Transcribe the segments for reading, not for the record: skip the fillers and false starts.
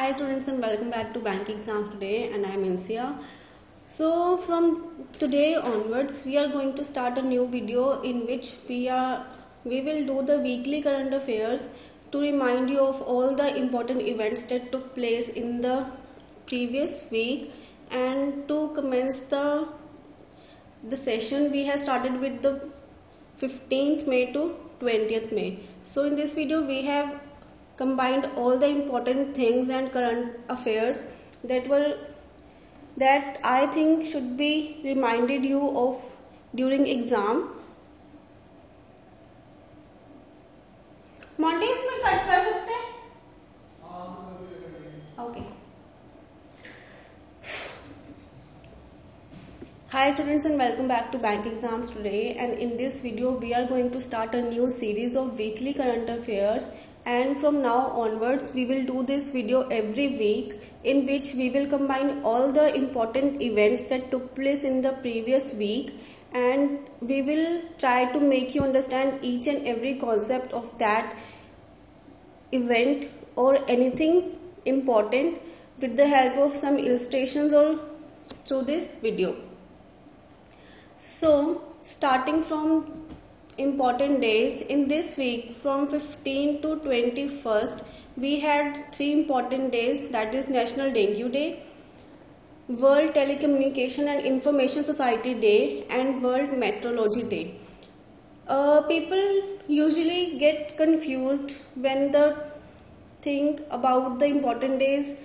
Hi students and welcome back to Bank Exams Today, and I am Insia. So from today onwards we are going to start a new video in which we will do the weekly current affairs to remind you of all the important events that took place in the previous week, and to commence the session we have started with the 15th May to 20th May. So in this video we have combined all the important things and current affairs that I think should be reminded you of during exam. Monday इसमें cut कर सकते हैं? Okay. Hi students and welcome back to Bank Exams Today, and in this video we are going to start a new series of weekly current affairs, and from now onwards we will do this video every week in which we will combine all the important events that took place in the previous week, and we will try to make you understand each and every concept of that event or anything important with the help of some illustrations or through this video. So starting from important days in this week, from 15 to 21st we had three important days, that is National Dengue Day, World Telecommunication and Information Society Day, and World Meteorology Day. People usually get confused when the thing about the important days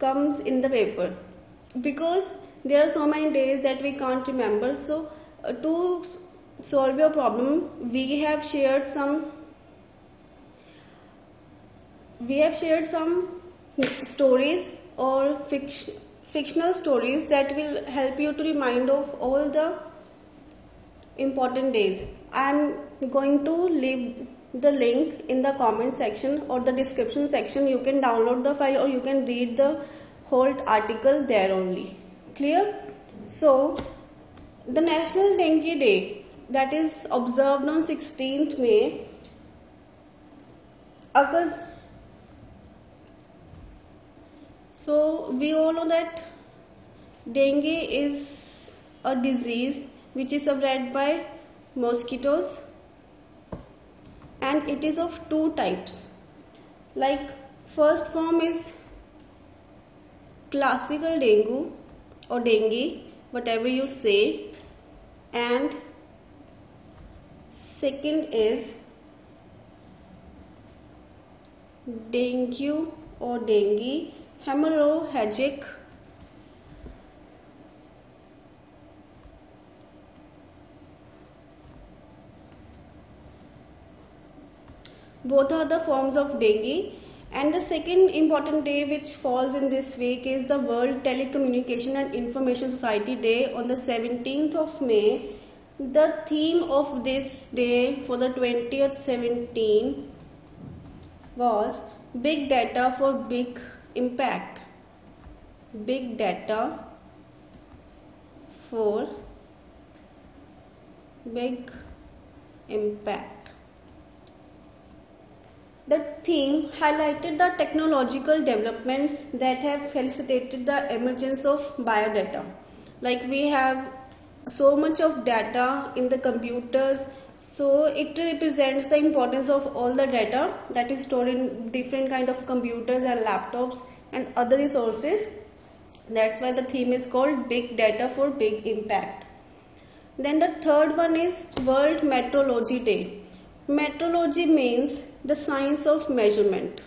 comes in the paper, because there are so many days that we can't remember. So to solve your problem, we have shared some stories or fictional stories that will help you to remind of all the important days. I am going to leave the link in the comment section or the description section. You can download the file or you can read the whole article there only. Clear? So the National Dengue Day, that is observed on 16th May, occurs. So we all know that dengue is a disease which is spread by mosquitoes, and it is of two types. Like first form is classical dengue or dengue, whatever you say, and second is dengue or dengue hemorrhagic . Both are the forms of dengue. And the second important day which falls in this week is the World Telecommunication and Information Society Day on the 17th of May. The theme of this day for the 2017 was Big Data for Big Impact. Big Data for Big Impact. The theme highlighted the technological developments that have facilitated the emergence of biodata. Like we have so much of data in the computers, so it represents the importance of all the data that is stored in different kind of computers and laptops and other resources. That's why the theme is called Big Data for Big Impact. Then the third one is World Meteorology Day. Meteorology means the science of measurement.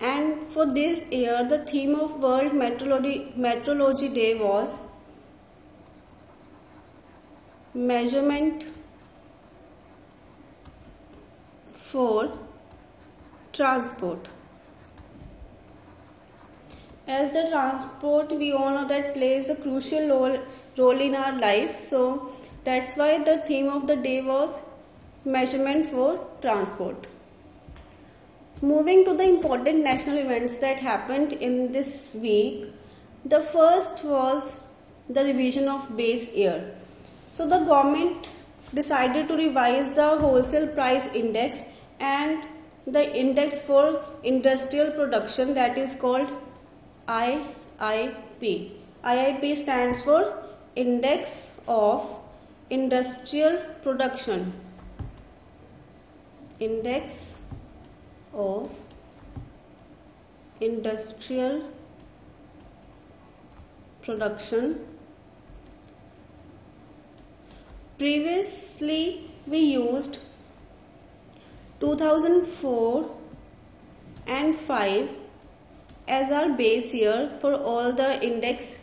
And for this year, the theme of World Meteorology Day was Measurement for Transport. As the transport, we all know that plays a crucial role in our life. So that's why the theme of the day was Measurement for Transport. Moving to the important national events that happened in this week, the first was the revision of base year. So the government decided to revise the wholesale price index and the index for industrial production, that is called IIP. IIP stands for Index of Industrial Production. Index of Industrial Production. Previously we used 2004 and 5 as our base year for all the index,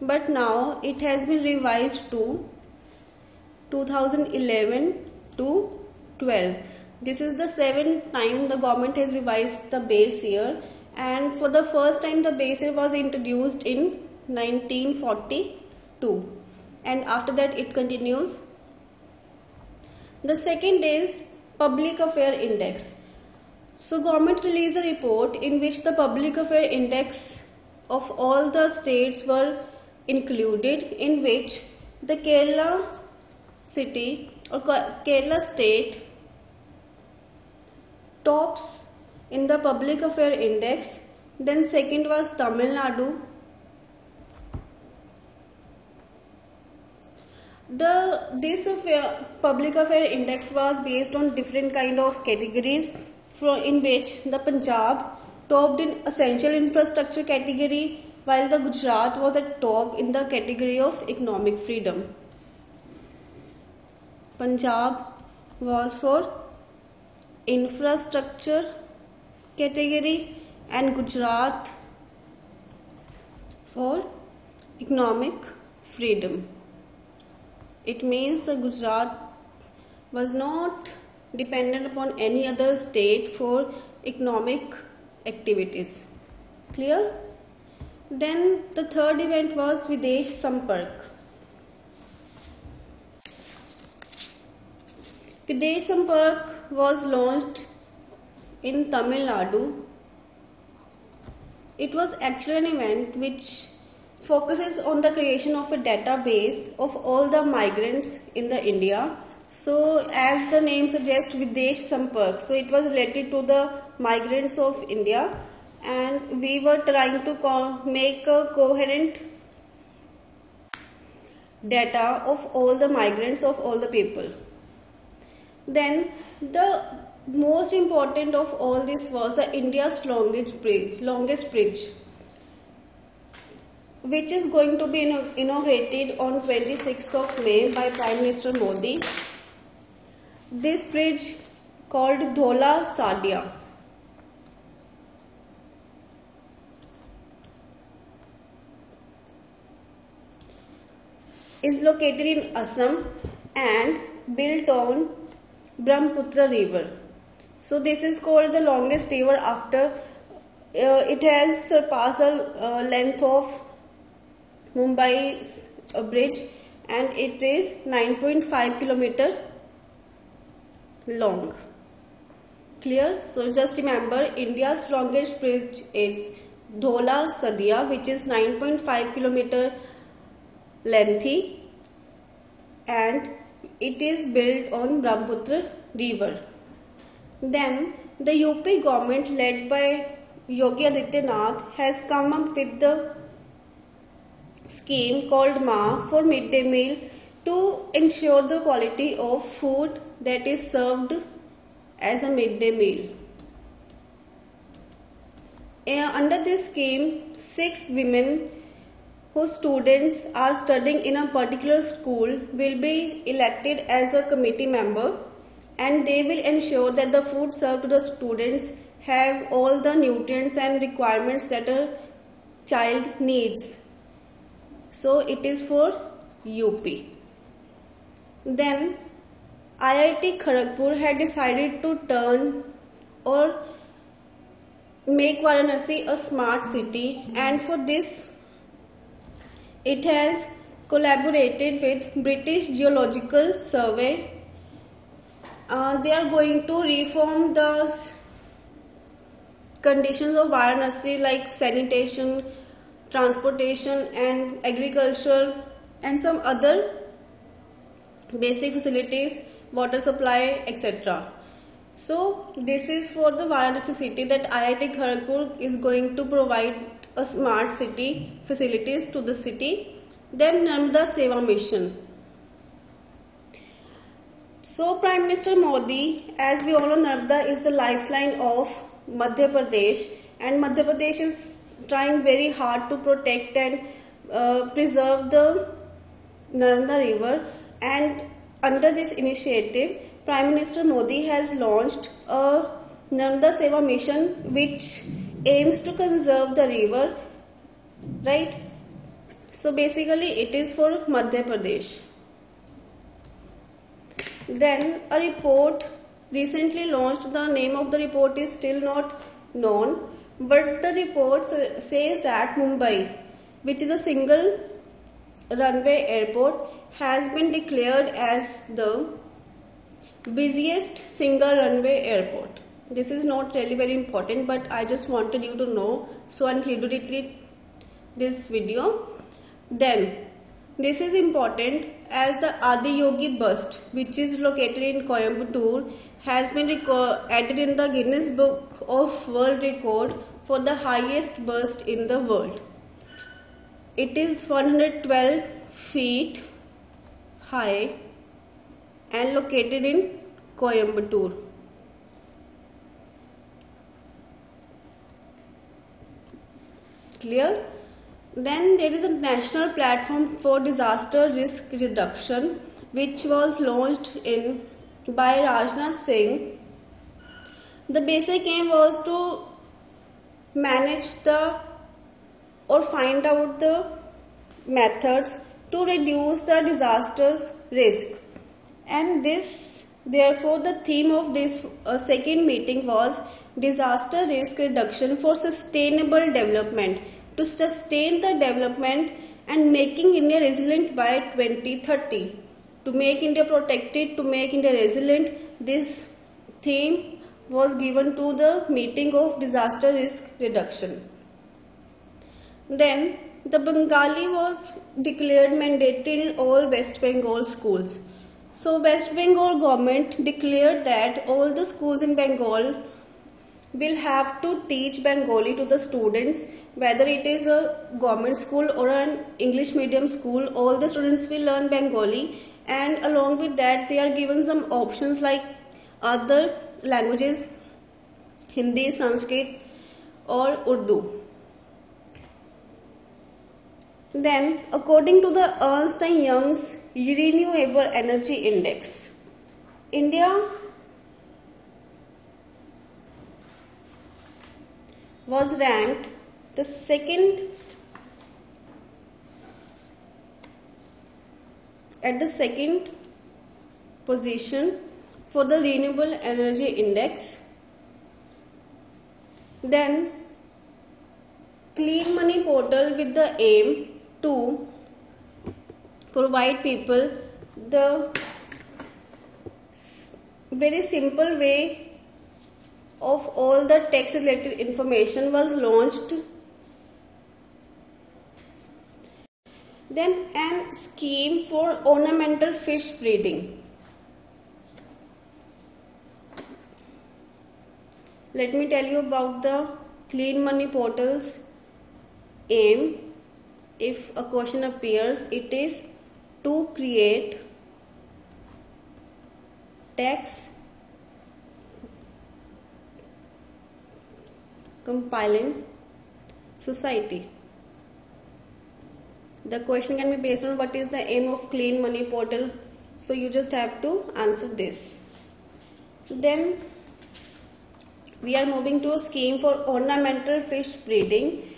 but now it has been revised to 2011 to 12. This is the 7th time the government has revised the base year, and for the first time the base year was introduced in 1942, and after that it continues. The second is Public Affair Index. So government released a report in which the Public Affair Index of all the states were included, in which the Kerala city or Kerala state tops in the Public Affair Index. Then second was Tamil Nadu. This Public Affair Index was based on different kind of categories, in which the Punjab topped in essential infrastructure category, while the Gujarat was at top in the category of economic freedom. Punjab was for infrastructure category and Gujarat for economic freedom. It means the Gujarat was not dependent upon any other state for economic activities. Clear? Then the third event was Videsh Sampark. Videsh Sampark was launched in Tamil Nadu. It was actually an event which focuses on the creation of a database of all the migrants in the India. So as the name suggests, Videsh Sampark, so it was related to the migrants of India, and we were trying to make a coherent data of all the migrants, of all the people. Then the most important of all this was the India's longest bridge, which is going to be inaugurated on 26th of May by Prime Minister Modi. This bridge, called Dhola Sadia, is located in Assam and built on Brahmaputra river. So this is called the longest river after it has surpassed the length of Mumbai's bridge, and it is 9.5 kilometer long. Clear? So just remember, India's longest bridge is Dhola Sadia, which is 9.5 kilometer lengthy, and it is built on Brahmaputra river. Then the UP government led by Yogi Adityanath has come up with the scheme called MA for midday meal to ensure the quality of food that is served as a midday meal. Under this scheme, 6 women whose students are studying in a particular school will be elected as a committee member, and they will ensure that the food served to the students have all the nutrients and requirements that a child needs. So it is for UP. Then IIT Kharagpur had decided to turn or make Varanasi a smart city, and for this it has collaborated with British Geological Survey. They are going to reform the conditions of Varanasi, like sanitation, transportation and agriculture and some other basic facilities, water supply, etc. So this is for the Varanasi city, that IIT Kharagpur is going to provide a smart city facilities to the city. Then Narmada Seva mission. So Prime Minister Modi, as we all know, Narmada is the lifeline of Madhya Pradesh, and Madhya Pradesh is trying very hard to protect and preserve the Narmada river. And under this initiative, Prime Minister Modi has launched a Narmada Seva mission, which aims to conserve the river, right? So basically it is for Madhya Pradesh. Then a report recently launched, the name of the report is still not known, but the report says that Mumbai, which is a single runway airport, has been declared as the busiest single runway airport. This is not really very important, but I just wanted you to know, so I included this video. Then this is important as the Adiyogi bust, which is located in Coimbatore, has been added in the Guinness Book of World Record for the highest bust in the world. It is 112 feet high and located in Coimbatore. Clear? Then there is a national platform for disaster risk reduction, which was launched in by Rajnath Singh. The basic aim was to manage the or find out the methods to reduce the disasters risk, and this therefore the theme of this second meeting was disaster risk reduction for sustainable development, to sustain the development and making India resilient by 2030. To make India protected, to make India resilient, this theme was given to the meeting of disaster risk reduction. Then the Bengali was declared mandatory in all West Bengal schools. So West Bengal government declared that all the schools in Bengal will have to teach Bengali to the students, whether it is a government school or an English medium school. All the students will learn Bengali, and along with that they are given some options like other languages, Hindi, Sanskrit or Urdu. Then according to the Ernst and Young's Renewable Energy Index, India was ranked the second position for the Renewable Energy Index. Then Clean Money Portal, with the aim to provide people the very simple way of all the tax related information, was launched. Then an scheme for ornamental fish breeding. Let me tell you about the Clean Money Portal's aim. If a question appears, it is to create tax compliant society. The question can be based on what is the aim of Clean Money Portal, so you just have to answer this. Then we are moving to a scheme for ornamental fish breeding.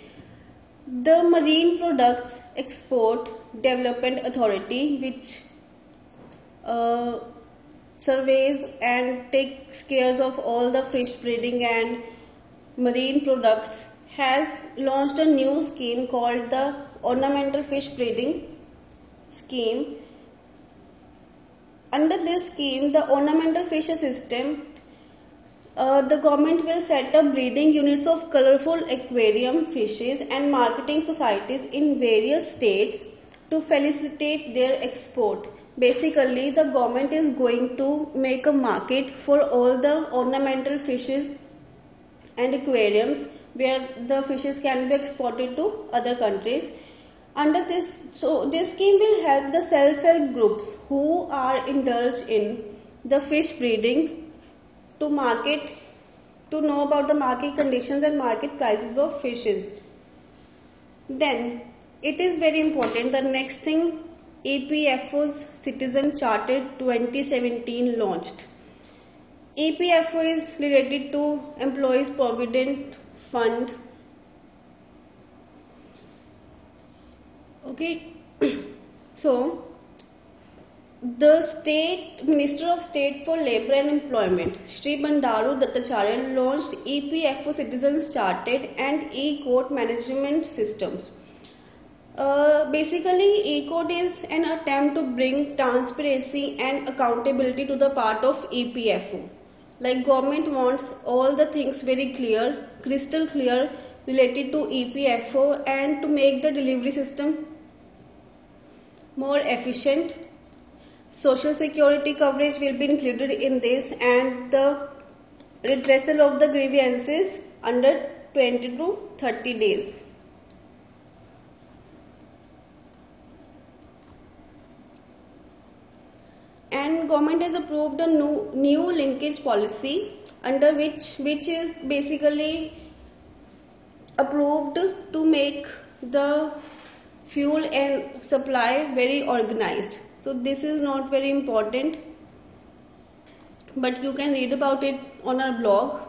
The Marine Products Export Development Authority, which surveys and takes care of all the fish breeding and marine products, has launched a new scheme called the Ornamental Fish Breeding Scheme. Under this scheme, the ornamental fish system, the government will set up breeding units of colorful aquarium fishes and marketing societies in various states to facilitate their export. Basically, the government is going to make a market for all the ornamental fishes and aquariums where the fishes can be exported to other countries. Under this, so this scheme will help the self-help groups who are indulged in the fish breeding to know about the market conditions and market prices of fishes. Then it is very important. The next thing, EPFO's Citizen Charter 2017 launched. EPFO is related to Employees Provident Fund. Okay, so the Minister of State for Labour and Employment, Shri Bandaru Dattacharya, launched EPFO Citizens Charter and E-Court Management Systems. Basically, E-Court is an attempt to bring transparency and accountability to the part of EPFO. Like, government wants all the things very clear, crystal clear, related to EPFO, and to make the delivery system more efficient. Social security coverage will be included in this, and the redressal of the grievances under 20 to 30 days. And government has approved a new linkage policy, under which is basically approved to make the fuel and supply very organized. So this is not very important, but you can read about it on our blog.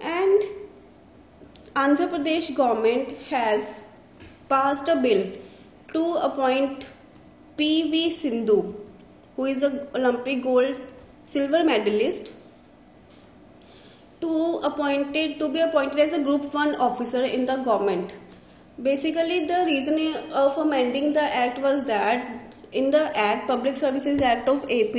And Andhra Pradesh government has passed a bill to appoint PV Sindhu, who is an Olympic silver medalist, to be appointed as a Group 1 officer in the government. Basically, the reason of amending the act was that in the act, Public Services Act of AP,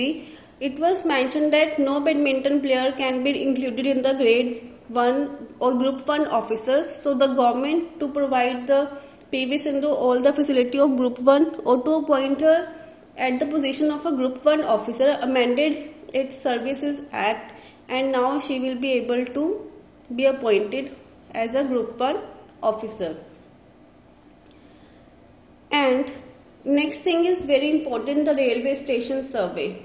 it was mentioned that no badminton player can be included in the grade 1 or Group 1 officers. So the government, to provide the PV Sindhu all the facility of Group 1 or to appoint her at the position of a Group 1 officer, amended its Services Act, and now she will be able to be appointed as a Group 1 officer. And next thing is very important, the railway station survey.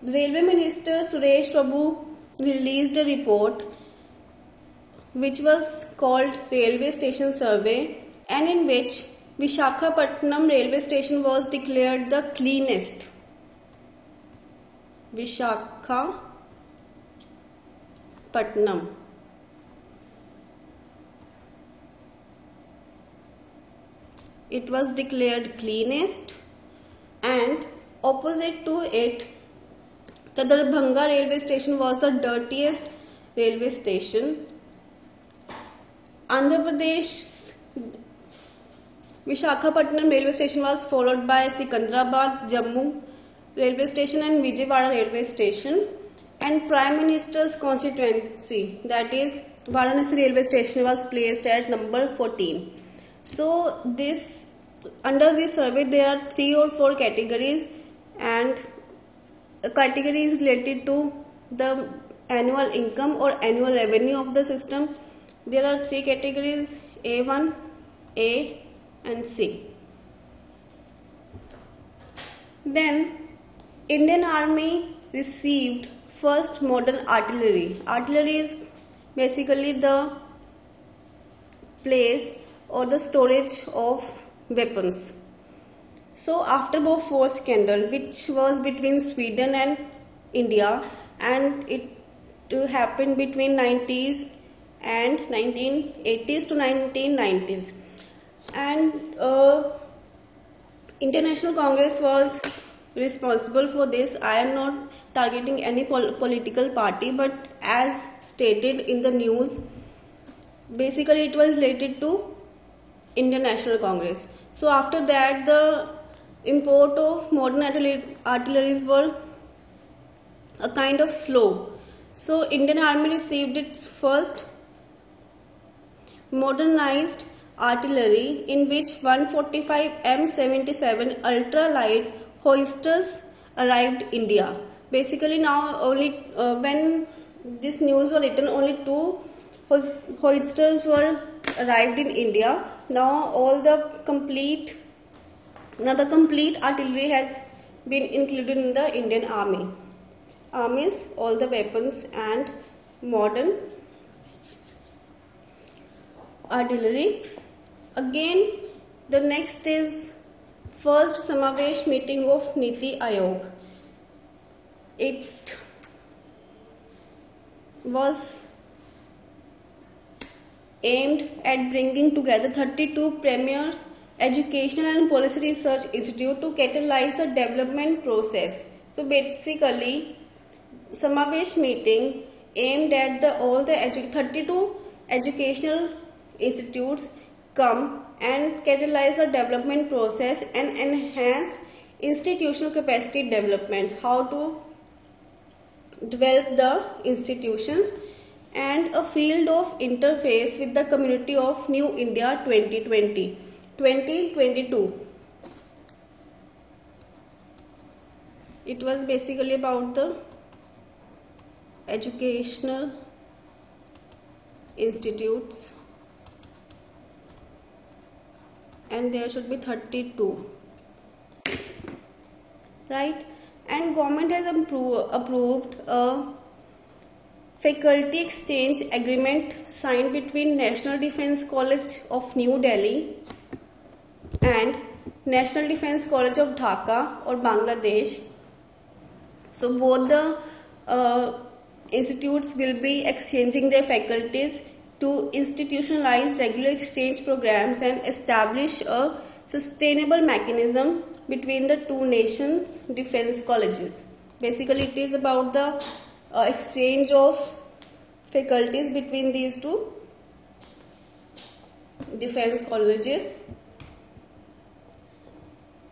Railway Minister Suresh Prabhu released a report which was called Railway Station Survey, and in which Vishakhapatnam railway station was declared the cleanest. Vishakhapatnam. It was declared cleanest, and opposite to it, Kadarabhanga railway station was the dirtiest railway station. Andhra Pradesh's Vishakhapatnam railway station was followed by Secunderabad, Jammu railway station and Vijayawada railway station. And Prime Minister's constituency, that is Varanasi railway station, was placed at number 14. So this, under this survey, there are 3 or 4 categories, and a category is related to the annual income or annual revenue of the system. There are 3 categories, A1, A and C. Then Indian Army received first modern artillery. Artillery is basically the place or the storage of weapons. So after Bofors scandal, which was between Sweden and India, and it happened between 90s and 1980s to 1990s, and International Congress was responsible for this. I am not targeting any political party, but as stated in the news, basically it was related to International Congress. So after that, the import of modern artilleries were a kind of slow. So Indian Army received its first modernized artillery, in which 145 M77 ultralight howitzers arrived India. Basically, now only when this news was written, only 2 howitzers were arrived in India. Now all the complete, now the complete artillery has been included in the Indian Army. Armies, all the weapons and modern artillery. Again, the next is first Samavesh meeting of Niti Aayog. It was aimed at bringing together 32 premier educational and policy research institutes to catalyze the development process. So basically, Samavesh meeting aimed at the all the 32 educational institutes come and catalyze the development process and enhance institutional capacity development. How to develop the institutions and a field of interface with the community of New India 2022. It was basically about the educational institutes and there should be 32, right? And government has approved a faculty exchange agreement signed between National Defence College of New Delhi and National Defence College of Dhaka or Bangladesh. So both the institutes will be exchanging their faculties to institutionalize regular exchange programs and establish a sustainable mechanism between the two nations' defense colleges. Basically, it is about the exchange of faculties between these two defense colleges.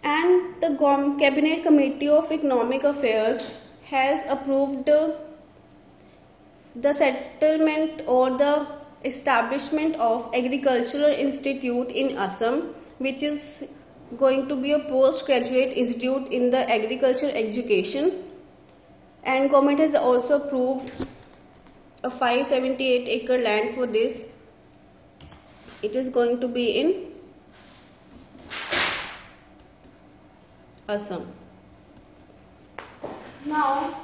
And the Cabinet Committee of Economic Affairs has approved the settlement or the establishment of Agricultural Institute in Assam, which is going to be a postgraduate institute in the agriculture education. And government has also approved a 578 acre land for this. It is going to be in Assam. Now,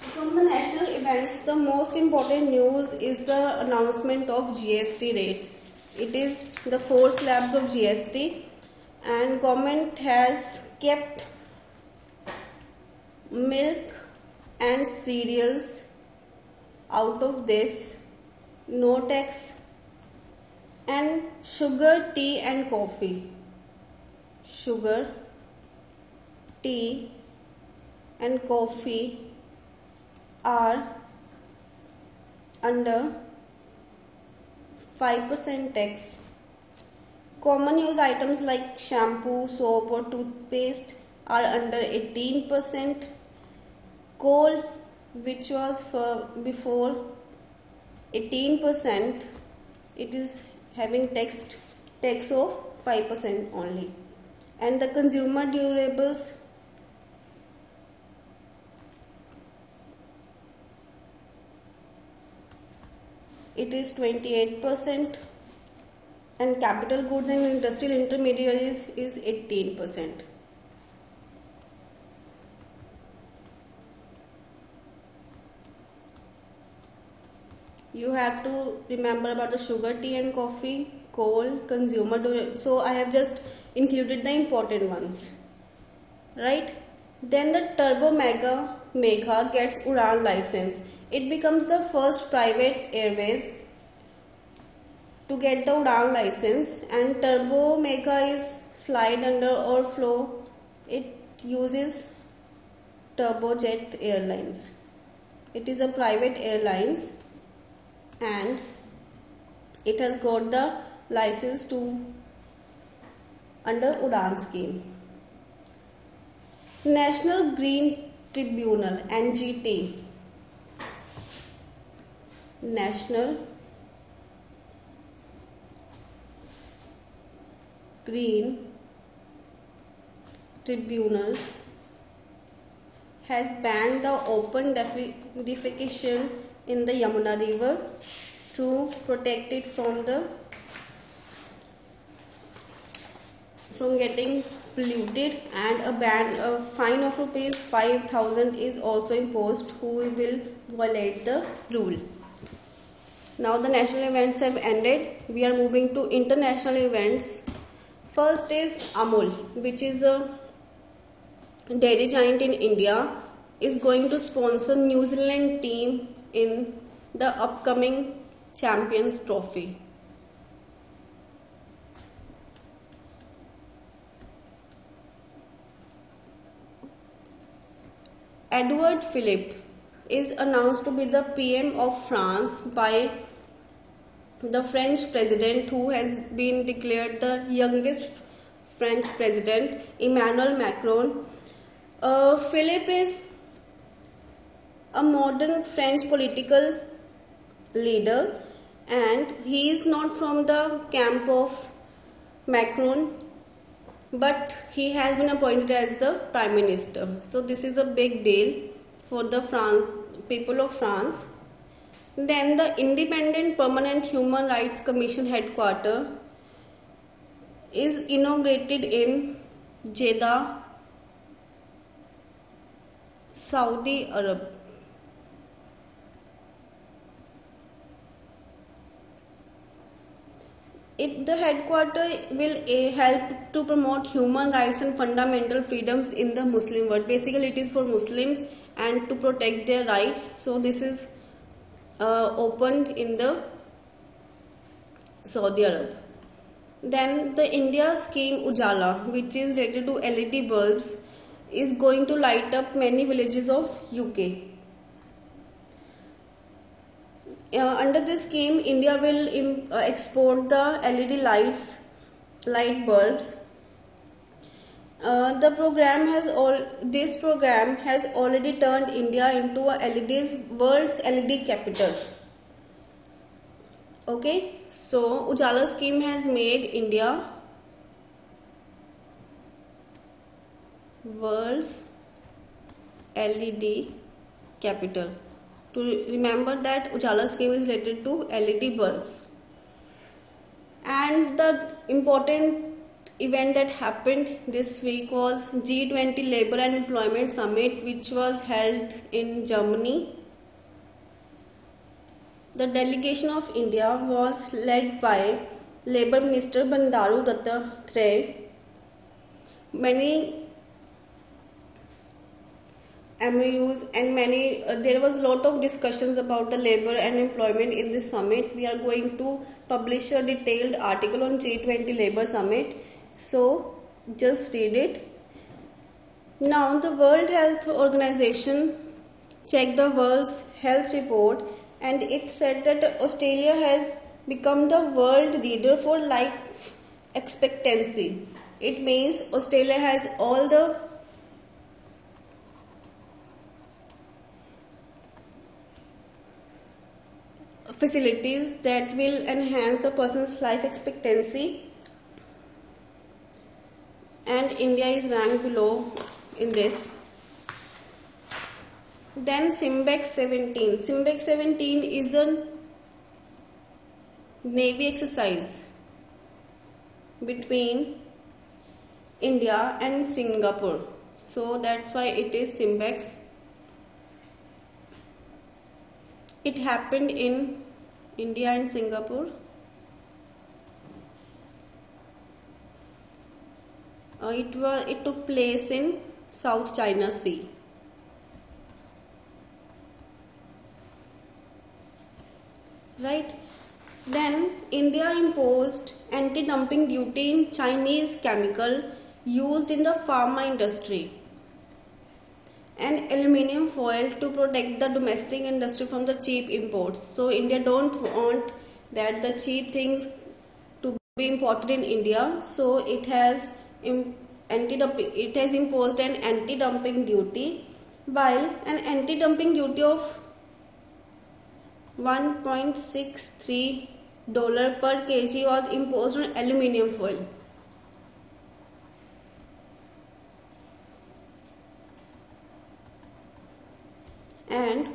from the national events, the most important news is the announcement of GST rates. It is the 4 slabs of GST, and government has kept milk and cereals out of this, no tax, and sugar, tea and coffee. Sugar, tea and coffee are under 5% tax. Common use items like shampoo, soap or toothpaste are under 18%. Coal, which was for before 18%, it is having tax of 5% only. And the consumer durables it is 28%, and capital goods and industrial intermediaries is 18%. You have to remember about the sugar, tea and coffee, coal, consumer durables. So I have just included the important ones, right? Then the TurboMega gets Udan license. It becomes the first private airways to get the Udan license, and TurboMega is flight under or flow. It uses Turbojet Airlines. It is a private airlines and it has got the license to under Udan scheme. National Green Tribunal, NGT. National Green Tribunal has banned the open defecation in the Yamuna river to protect it from getting polluted, and a fine of rupees 5,000 is also imposed who will violate the rule. Now the national events have ended. We are moving to international events. First is Amul, which is a dairy giant in India, is going to sponsor New Zealand team in the upcoming Champions Trophy. Edouard Philippe is announced to be the PM of France by the French president, who has been declared the youngest French president, Emmanuel Macron. Philippe is a modern French political leader, and he is not from the camp of Macron, but he has been appointed as the Prime Minister. So this is a big deal for the people of France. Then the Independent Permanent Human Rights Commission headquarters is inaugurated in Jeddah, Saudi Arabia. The headquarters will help to promote human rights and fundamental freedoms in the Muslim world. Basically, it is for Muslims and to protect their rights. So this is opened in the Saudi Arabia. Then the India scheme Ujala, which is related to LED bulbs, is going to light up many villages of UK. Under this scheme, India will export the LED light bulbs. This program has already turned India into world's LED capital. Okay, so Ujala scheme has made India world's LED capital. To remember that Ujala scheme is related to LED bulbs. And the important event that happened this week was G20 Labour and Employment Summit, which was held in Germany. The delegation of India was led by Labour Minister Bandaru Dattatreya. Many MOUs and there was lot of discussions about the labor and employment in this summit. We are going to publish a detailed article on G20 Labor Summit, so just read it. Now the World Health Organization checked the world's health report, and it said that Australia has become the world leader for life expectancy. It means Australia has all the facilities that will enhance a person's life expectancy, and India is ranked below in this. Then Simbex 17. Simbex 17 is a Navy exercise between India and Singapore, so that's why it is Simbex. It happened in India and Singapore. It took place in South China Sea. Right? Then India imposed anti-dumping duty in Chinese chemical used in the pharma industry and aluminium foil to protect the domestic industry from the cheap imports. So India don't want that the cheap things to be imported in India, so it has imposed an anti-dumping duty, while an anti-dumping duty of $1.63 per kg was imposed on aluminium foil. and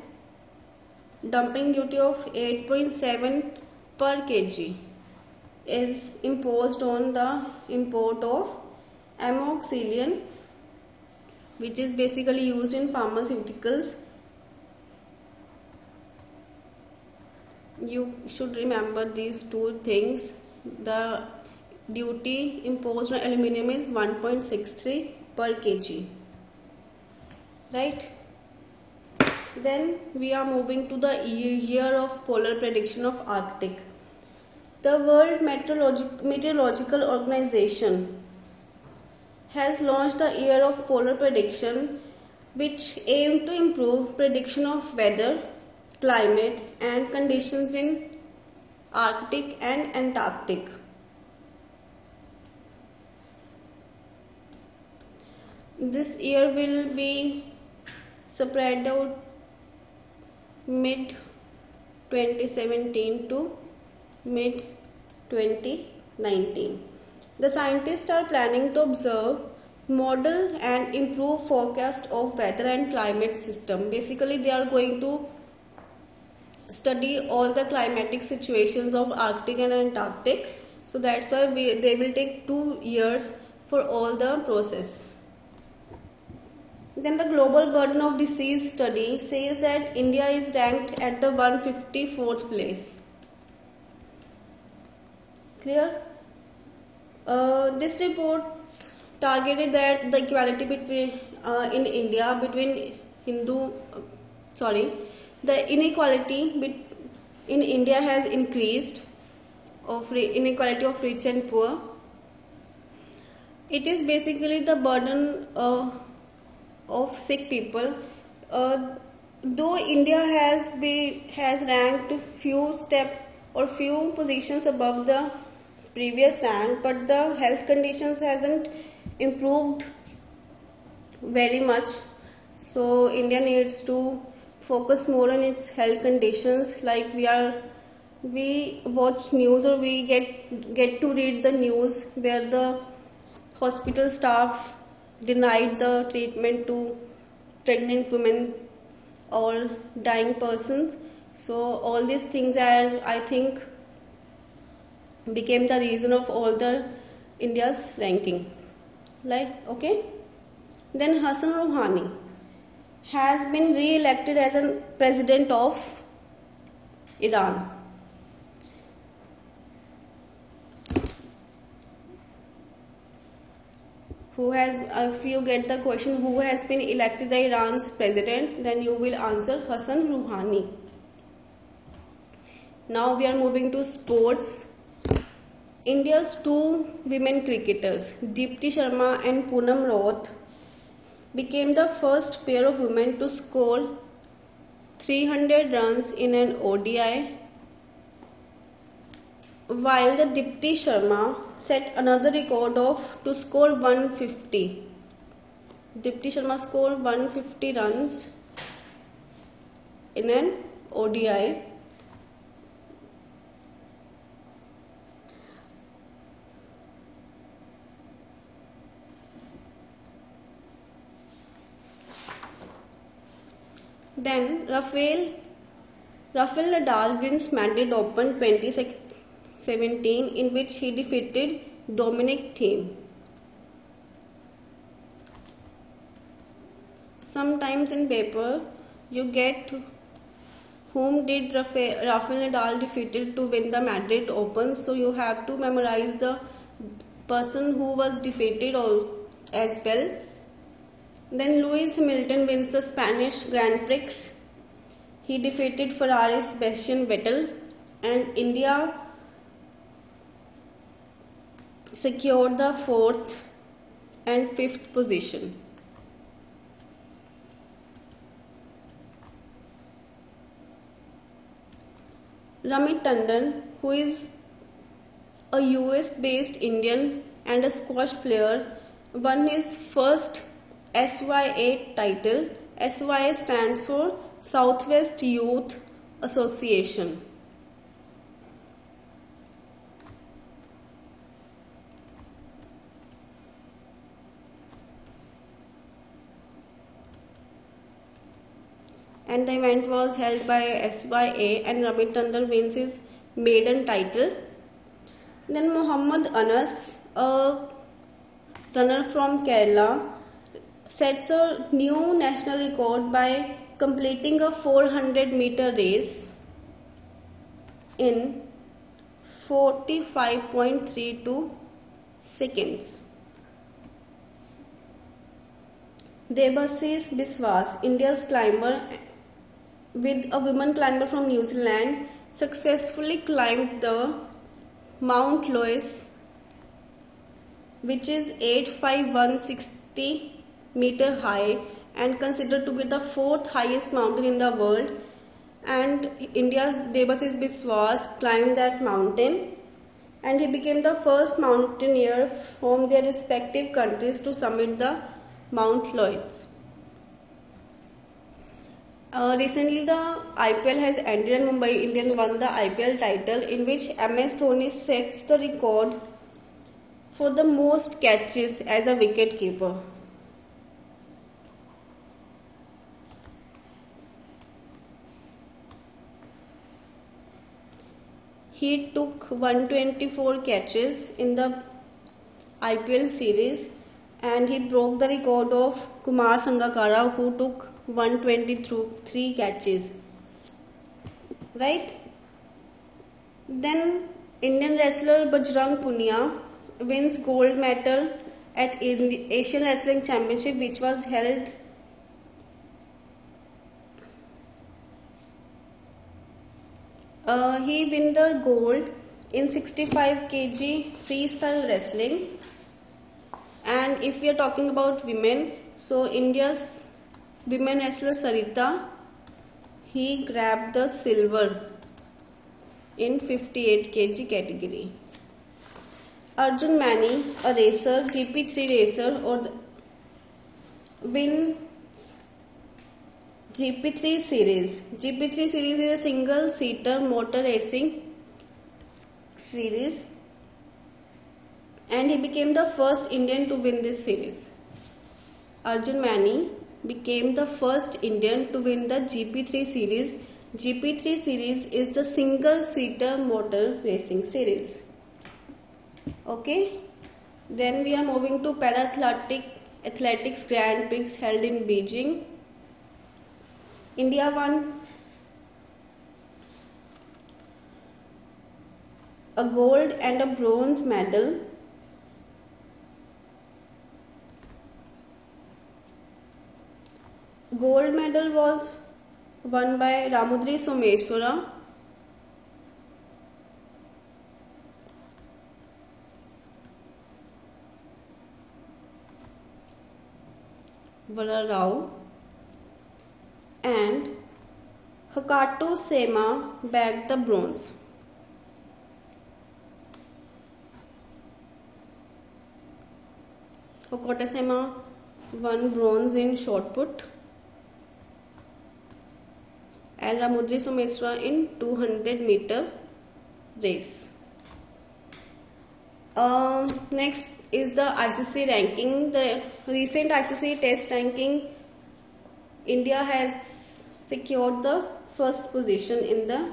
dumping duty of 8.7 per kg is imposed on the import of amoxicillin, which is basically used in pharmaceuticals. You should remember these two things. The duty imposed on aluminum is 1.63 per kg. Right? Then we are moving to the year of polar prediction of Arctic. The World Meteorological Organization has launched the year of polar prediction, which aims to improve prediction of weather, climate and conditions in Arctic and Antarctic. This year will be spread out mid 2017 to mid 2019. The scientists are planning to observe, model and improve forecast of weather and climate system. Basically, they are going to study all the climatic situations of Arctic and Antarctic. So that's why they will take 2 years for all the process. Then the global burden of disease study says that India is ranked at the 154th place. Clear? This report targeted that the equality between the inequality in India has increased, of inequality of rich and poor. It is basically the burden of sick people. Though India has ranked few steps or few positions above the previous rank, but the health conditions hasn't improved very much. So India needs to focus more on its health conditions. Like we watch news or we get to read the news where the hospital staff denied the treatment to pregnant women or dying persons. So all these things are, I think, became the reason of all the India's ranking. Okay. Then Hassan Rouhani has been re-elected as a president of Iran. If you get the question, who has been elected the Iran's president, then you will answer Hassan Rouhani. Now we are moving to sports. India's two women cricketers, Deepti Sharma and Poonam Roth, became the first pair of women to score 300 runs in an ODI, while the Deepti Sharma set another record to score 150. Deepti Sharma scored 150 runs in an ODI. Then Rafael Nadal wins Madrid Open 2017, in which he defeated Dominic Thiem. Sometimes in paper you get whom did Rafael Nadal defeated to win the Madrid Open, so you have to memorize the person who was defeated as well. Then Lewis Hamilton wins the Spanish Grand Prix. He defeated Ferrari's Sebastian Vettel, and India secured the 4th and 5th position. Ramit Tandon, who is a US-based Indian and a squash player, won his first SYA title. SYA stands for Southwest Youth Association. and the event was held by SYA and Rabin Tandon wins his maiden title. Then Muhammad Anas, a runner from Kerala, sets a new national record by completing a 400-meter race in 45.32 seconds. Debashish Biswas, India's climber with a woman climber from New Zealand, successfully climbed the Mount Lois, which is 85160 meter high and considered to be the fourth highest mountain in the world, and India's Debashish Biswas climbed that mountain and he became the first mountaineer from their respective countries to summit the Mount Lois. Recently the IPL has ended and Mumbai Indians won the IPL title, in which MS Dhoni sets the record for the most catches as a wicketkeeper. He took 124 catches in the IPL series and he broke the record of Kumar Sangakkara, who took 123 catches, right? Then Indian wrestler Bajrang Punia wins gold medal at Asian Wrestling Championship, which was held he win the gold in 65 kg freestyle wrestling. And if we are talking about women, so India's women wrestler Sarita, he grabbed the silver in 58 kg category. Arjun Mani, a racer, GP3 racer, wins GP3 series. GP3 series is a single-seater motor racing series, and he became the first Indian to win this series. Arjun Mani became the first Indian to win the GP3 series. GP3 series is the single-seater motor racing series. Okay, then we are moving to Para Athletics Grand Prix held in Beijing. India won a gold and a bronze medal. Gold medal was won by Ramudri Someswara, Vara Rao, and Hakato Sema bagged the bronze. Hakato Sema won bronze in shot put, and Ramudri Someswara in 200-meter race. Next is the ICC ranking. The recent ICC test ranking, India has secured the first position in the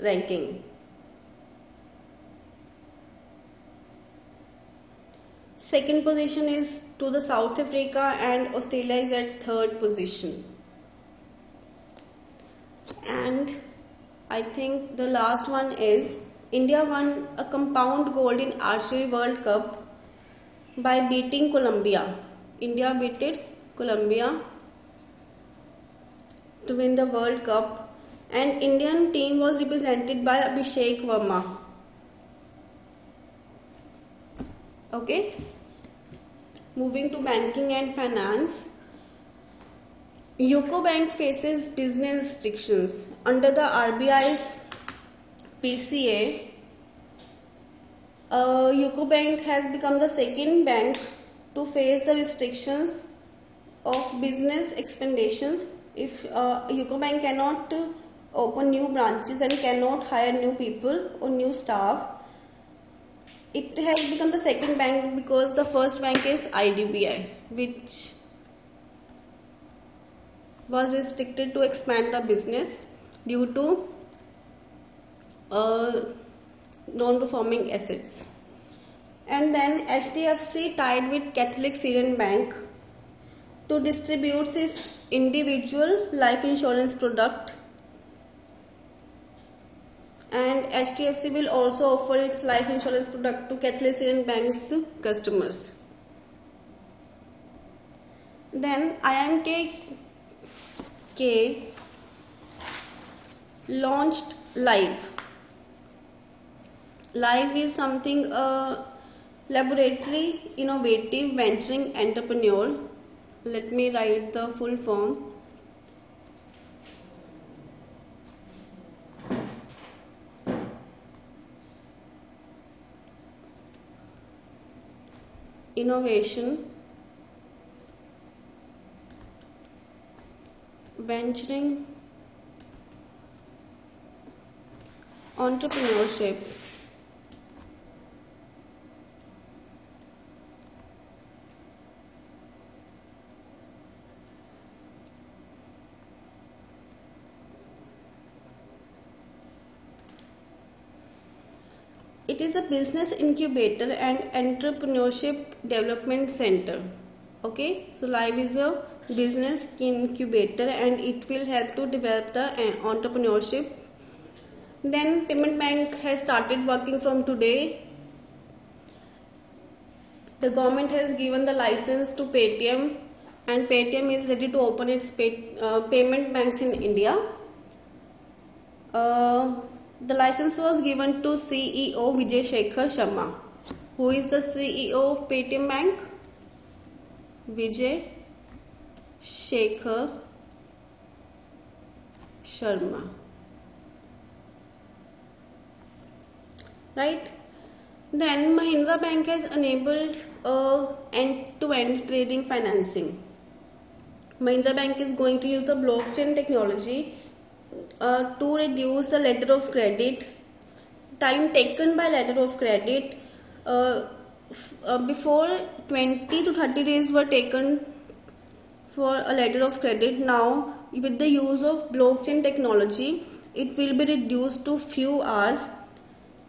ranking. Second position is to the South Africa, and Australia is at third position. And I think the last one is India won a compound gold in Archery World Cup by beating Colombia. India beat Colombia to win the World Cup, and Indian team was represented by Abhishek Verma. Okay, moving to banking and finance. UCO Bank faces business restrictions under the RBI's PCA. UCO Bank has become the second bank to face the restrictions of business expansion. If UCO Bank cannot open new branches and cannot hire new people or new staff, it has become the second bank because the first bank is IDBI, which was restricted to expand the business due to non-performing assets. And then HDFC tied with Catholic Syrian Bank to distribute its individual life insurance product, and HDFC will also offer its life insurance product to Catholic Syrian Bank's customers. Then IMKK launched Live. Live is something laboratory innovative venturing entrepreneur. Let me write the full form. Innovation venturing entrepreneurship. It is a business incubator and entrepreneurship development center. Okay, so Live is a business incubator and it will help to develop the entrepreneurship. Then Payment Bank has started working from today. The government has given the license to Paytm, and Paytm is ready to open its payment banks in India. The license was given to CEO Vijay Shekhar Sharma. Who is the CEO of Paytm Bank? Vijay Shekhar Sharma. Right? Then Mahindra Bank has enabled end-to-end trading financing. Mahindra Bank is going to use the blockchain technology to reduce the letter of credit, time taken by letter of credit. Before 20 to 30 days were taken for a letter of credit. Now with the use of blockchain technology, it will be reduced to few hours.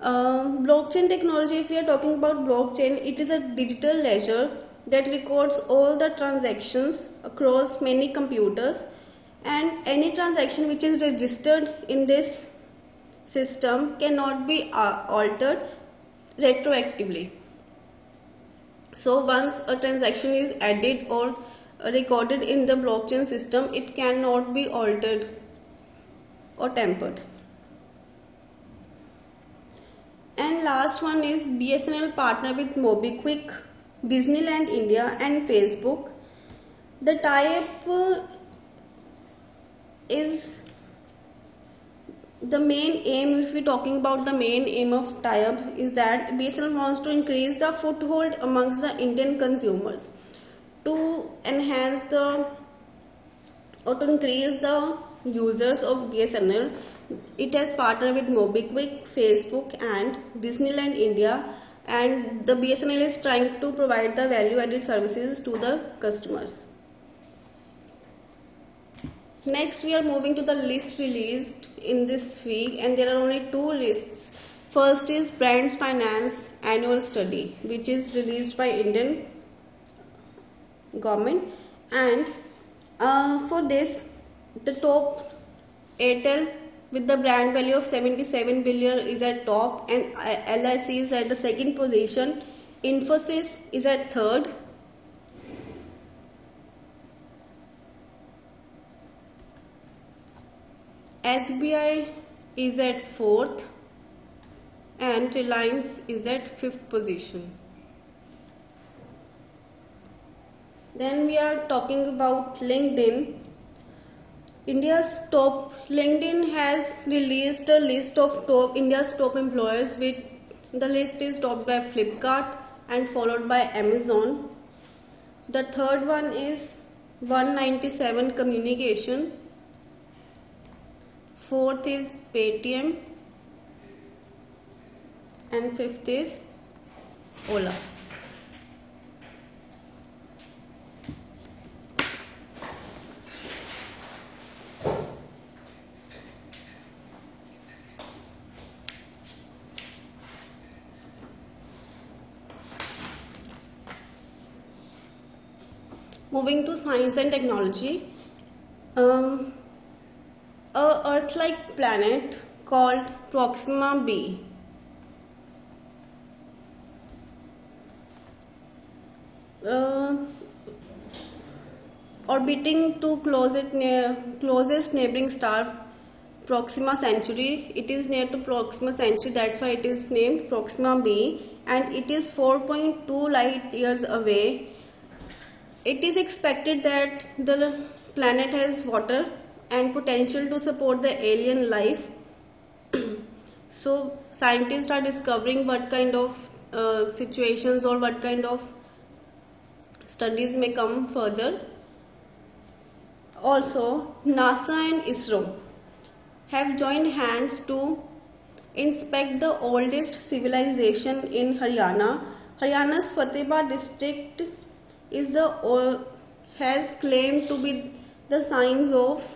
Blockchain technology, if we are talking about blockchain, it is a digital ledger that records all the transactions across many computers. And any transaction which is registered in this system cannot be altered retroactively. So once a transaction is added or recorded in the blockchain system, it cannot be altered or tampered. And last one is BSNL partner with MobiKwik, Disneyland India and Facebook. The tie-up is the main aim. If we're talking about the main aim of tie-up, is that BSNL wants to increase the foothold amongst the Indian consumers to enhance the or to increase the users of BSNL. It has partnered with MobiKwik, Facebook and Disneyland India, and the BSNL is trying to provide the value-added services to the customers. Next, we are moving to the list released in this week, and there are only two lists. First is Brands Finance Annual Study, which is released by Indian government, and for this, the top Airtel with the brand value of 77 billion is at top, and LIC is at the second position. Infosys is at third. SBI is at 4th and Reliance is at 5th position. Then we are talking about LinkedIn. India's top LinkedIn has released a list of India's top employers, with the list is topped by Flipkart and followed by Amazon. The third one is 197 Communication. Fourth is Paytm and fifth is Ola. Moving to science and technology, a Earth-like planet called Proxima B. Orbiting to closest neighboring star Proxima Centauri. It is near to Proxima Centauri, that's why it is named Proxima B, and it is 4.2 light years away. It is expected that the planet has water and potential to support the alien life. So scientists are discovering what kind of situations or what kind of studies may come further. Also, NASA and ISRO have joined hands to inspect the oldest civilization in Haryana. Haryana's Fatehpur district has claimed to be the site of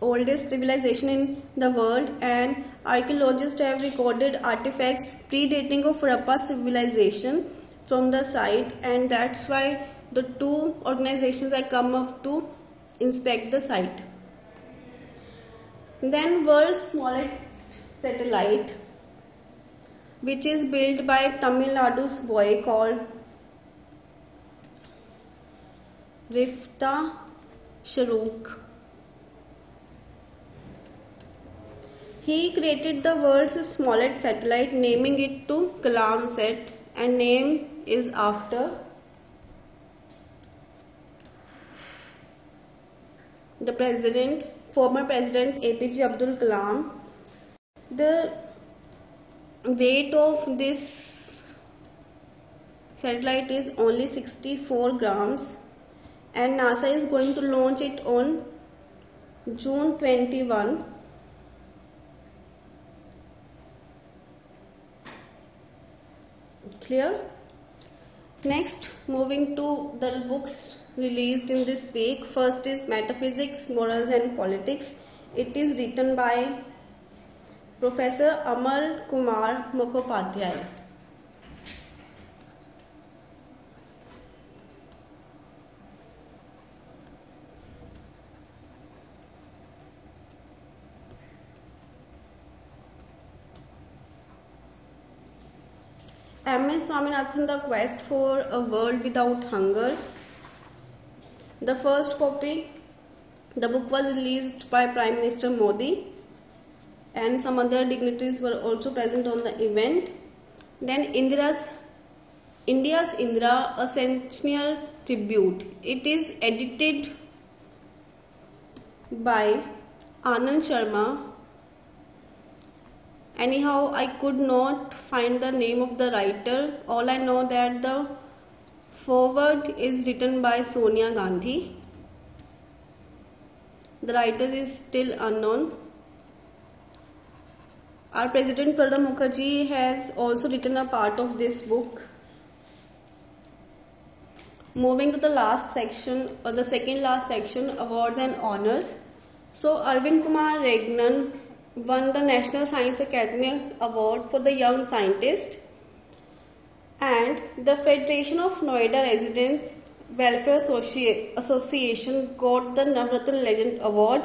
oldest civilization in the world, and archaeologists have recorded artifacts predating of Harappa civilization from the site, and that's why the two organizations have come up to inspect the site. Then world's smallest satellite, which is built by Tamil Nadu's boy called Rifta Sharuk. He created the world's smallest satellite, naming it to Kalamsat, and name is after the former president APJ Abdul Kalam. The weight of this satellite is only 64 grams, and NASA is going to launch it on June 21. Clear? Next, moving to the books released in this week. First is Metaphysics, Morals and Politics. It is written by Professor Amal Kumar Mukhopadhyay. M.S. Swaminathan, The Quest for a World Without Hunger. The first copy, the book was released by Prime Minister Modi, and some other dignitaries were also present on the event. Then India's Indira, A Centennial Tribute. It is edited by Anand Sharma. Anyhow, I could not find the name of the writer. All I know that the foreword is written by Sonia Gandhi. The writer is still unknown. Our President Pranab Mukherjee has also written a part of this book. Moving to the last section, or the second last section, awards and honors. So Arvind Kumar Regnan won the National Science Academy Award for the Young Scientist, and the Federation of Noida Residents Welfare Association got the Navratna Legend Award.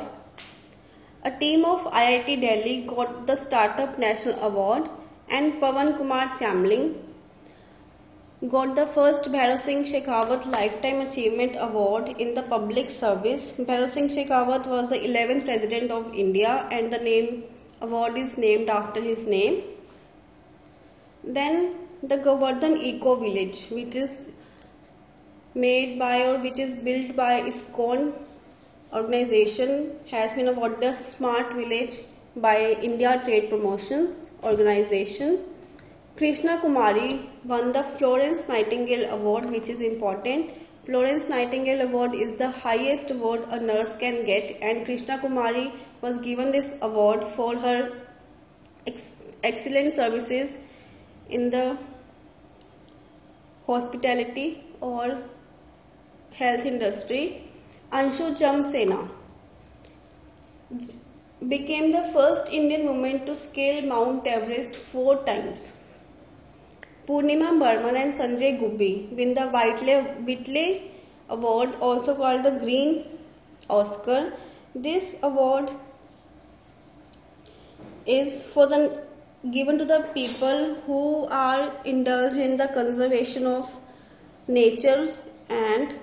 A team of IIT Delhi got the Startup National Award, and Pawan Kumar Chamling got the first Bhairasingh Shekhawat Lifetime Achievement Award in the public service. Bhairasingh Shekhawat was the 11th President of India, and the award is named after his name. Then the Govardhan Eco Village, which is built by ISKCON organization, has been awarded a Smart Village by India Trade Promotions Organization. Krishna Kumari won the Florence Nightingale Award, which is important. Florence Nightingale Award is the highest award a nurse can get, and Krishna Kumari was given this award for her excellent services in the hospitality or health industry. Anshu Jamsena became the first Indian woman to scale Mount Everest 4 times. Purnima Burman and Sanjay Gubbi win the Whitley award, also called the Green Oscar. This award is for the given to the people who are indulged in the conservation of nature, and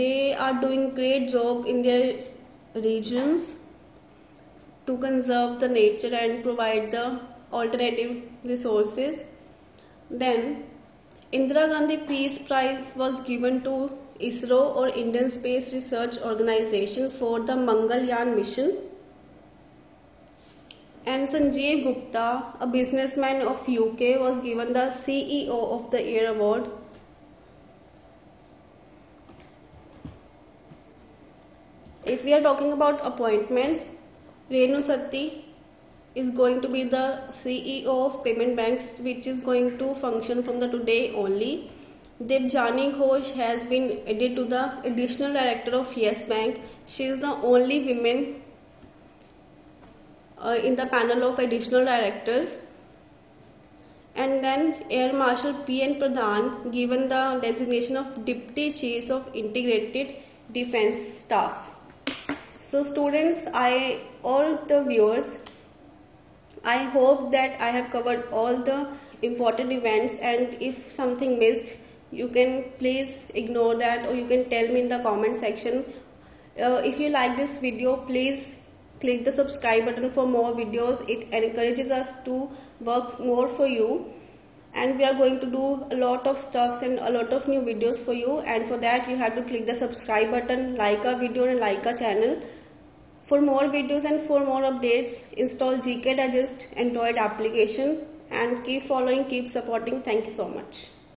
they are doing great job in their regions to conserve the nature and provide the alternative resources. Then Indira Gandhi Peace Prize was given to ISRO, or Indian Space Research Organization, for the Mangalyaan mission. And Sanjeev Gupta, a businessman of UK, was given the CEO of the Year award. If we are talking about appointments, Renu Sati is going to be the CEO of Payment Banks, which is going to function from the today only. Debjani Ghosh has been added to the additional director of Yes Bank. She is the only woman in the panel of additional directors. And then Air Marshal P.N. Pradhan given the designation of Deputy Chief of Integrated Defense Staff. So students, I hope that I have covered all the important events, and if something missed, you can please ignore that, or you can tell me in the comment section. If you like this video, please click the subscribe button for more videos. It encourages us to work more for you, and we are going to do a lot of stuffs and a lot of new videos for you, and for that you have to click the subscribe button, like our video and like our channel. For more videos and for more updates, install GK Digest Android application, and keep following, keep supporting. Thank you so much.